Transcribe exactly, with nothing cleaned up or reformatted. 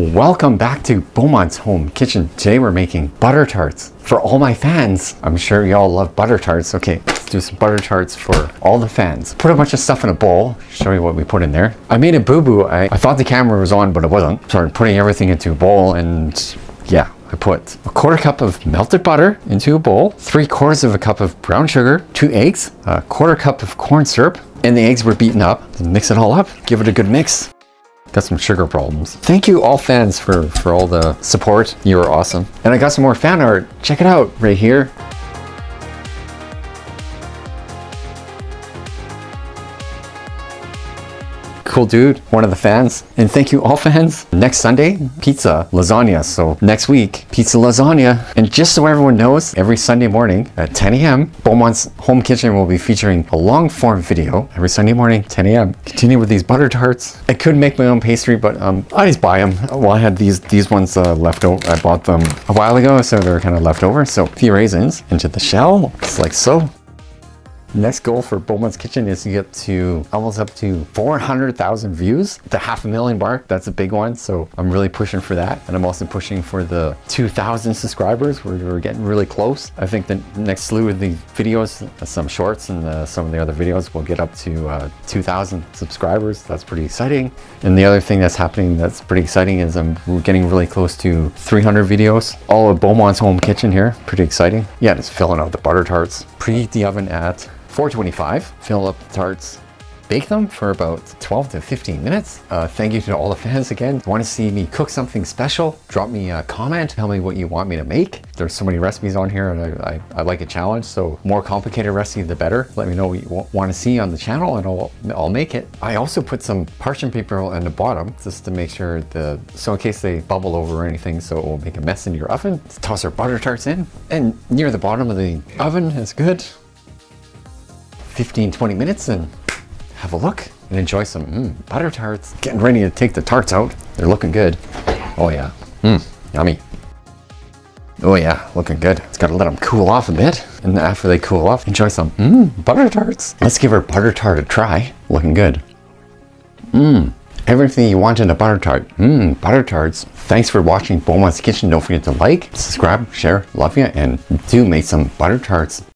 Welcome back to Beaumont's Home Kitchen. Today we're making butter tarts for all my fans. I'm sure y'all love butter tarts. Okay, let's do some butter tarts for all the fans. Put a bunch of stuff in a bowl. Show you what we put in there. I made a boo-boo. I, I thought the camera was on, but it wasn't. Started putting everything into a bowl, and yeah, I put a quarter cup of melted butter into a bowl, three quarters of a cup of brown sugar, two eggs, a quarter cup of corn syrup, and the eggs were beaten up. Then mix it all up, give it a good mix. Got some sugar problems. Thank you all fans for, for all the support. You are awesome. And I got some more fan art. Check it out right here. Cool dude, one of the fans. And thank you all fans. Next Sunday, pizza, lasagna. So next week, pizza lasagna. And just so everyone knows, every Sunday morning at ten A M, Beaumont's Home Kitchen will be featuring a long form video every Sunday morning, ten A M. Continue with these butter tarts. I could make my own pastry, but um, I just buy them. Well, I had these these ones uh, left over. I bought them a while ago, so they're kind of left over. So a few raisins into the shell, just like so. Next goal for Beaumont's Kitchen is to get to almost up to four hundred thousand views, the half a million mark. That's a big one. So I'm really pushing for that. And I'm also pushing for the two thousand subscribers. We're, we're getting really close. I think the next slew of the videos, some shorts and uh, some of the other videos will get up to uh, two thousand subscribers. That's pretty exciting. And the other thing that's happening that's pretty exciting is I'm getting really close to three hundred videos. All of Beaumont's Home Kitchen here. Pretty exciting. Yeah, just filling out the butter tarts. Preheat the oven at four twenty-five, fill up the tarts, bake them for about twelve to fifteen minutes. Uh, thank you to all the fans again. If you want to see me cook something special, drop me a comment, tell me what you want me to make. There's so many recipes on here and I, I, I like a challenge, so more complicated recipe the better. Let me know what you want to see on the channel and I'll, I'll make it. I also put some parchment paper on the bottom just to make sure the, so in case they bubble over or anything, so it won't make a mess in your oven. Let's toss our butter tarts in, and near the bottom of the oven is good. fifteen, twenty minutes and have a look and enjoy some mm, butter tarts. Getting ready to take the tarts out. They're looking good. Oh yeah, mm, yummy. Oh yeah, looking good. It's gotta let them cool off a bit. And after they cool off, enjoy some mm, butter tarts. Let's give our butter tart a try. Looking good. Mmm, everything you want in a butter tart. Mmm, butter tarts. Thanks for watching Beaumont's Kitchen. Don't forget to like, subscribe, share, love you, and do make some butter tarts.